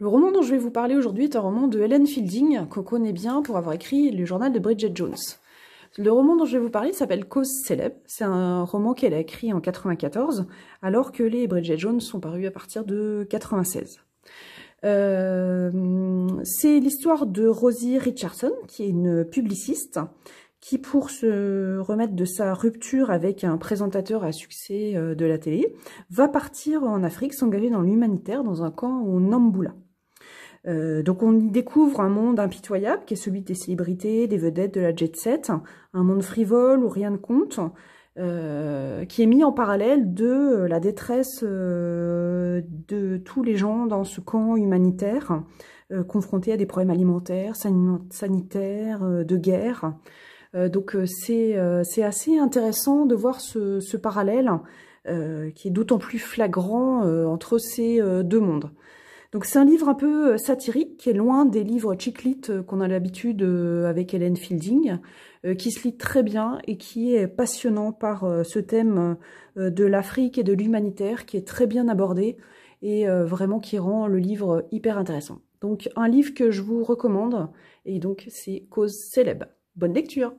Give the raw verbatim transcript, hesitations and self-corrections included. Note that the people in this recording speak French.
Le roman dont je vais vous parler aujourd'hui est un roman de Helen Fielding, qu'on connaît bien pour avoir écrit le journal de Bridget Jones. Le roman dont je vais vous parler s'appelle Cause célèbre. C'est un roman qu'elle a écrit en quatre-vingt-quatorze, alors que les Bridget Jones sont parus à partir de quatre-vingt-seize. Euh, c'est l'histoire de Rosie Richardson, qui est une publiciste, qui pour se remettre de sa rupture avec un présentateur à succès de la télé, va partir en Afrique s'engager dans l'humanitaire dans un camp au Namboula. Euh, donc on y découvre un monde impitoyable qui est celui des célébrités, des vedettes, de la jet set, un monde frivole où rien ne compte, euh, qui est mis en parallèle de la détresse euh, de tous les gens dans ce camp humanitaire, euh, confrontés à des problèmes alimentaires, san- sanitaires, euh, de guerre. Euh, donc c'est euh, c'est assez intéressant de voir ce, ce parallèle euh, qui est d'autant plus flagrant euh, entre ces euh, deux mondes. Donc c'est un livre un peu satirique, qui est loin des livres chick-lit qu'on a l'habitude avec Helen Fielding, qui se lit très bien et qui est passionnant par ce thème de l'Afrique et de l'humanitaire, qui est très bien abordé et vraiment qui rend le livre hyper intéressant. Donc un livre que je vous recommande, et donc c'est Cause célèbre. Bonne lecture!